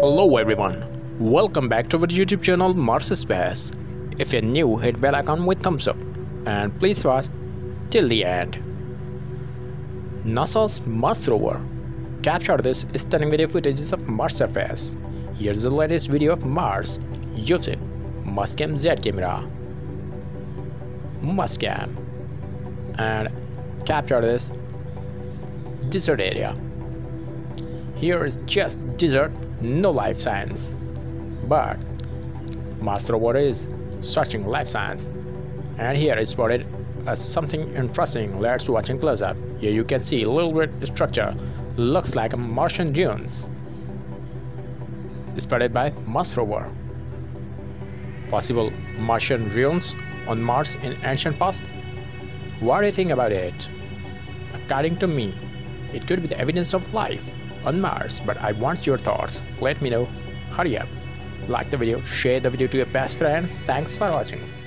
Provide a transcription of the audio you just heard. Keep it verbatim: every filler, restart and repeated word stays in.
Hello everyone, welcome back to our YouTube channel Mars Space. If you're new, hit bell icon with thumbs up and please watch till the end. NASA's Mars rover captured this stunning video footage of Mars surface. Here's the latest video of Mars using Mastcam Z camera. Mastcam and capture this desert area. Here is just desert, no life signs, but Mars rover is searching life signs, and here is spotted uh, something interesting. Let's watch in close up. Here you can see a little bit structure, looks like Martian dunes, spotted by Mars rover. Possible Martian ruins on Mars in ancient past. What do you think about it? According to me, it could be the evidence of life on Mars, but I want your thoughts. Let me know. Hurry up, like the video, share the video to your best friends. Thanks for watching.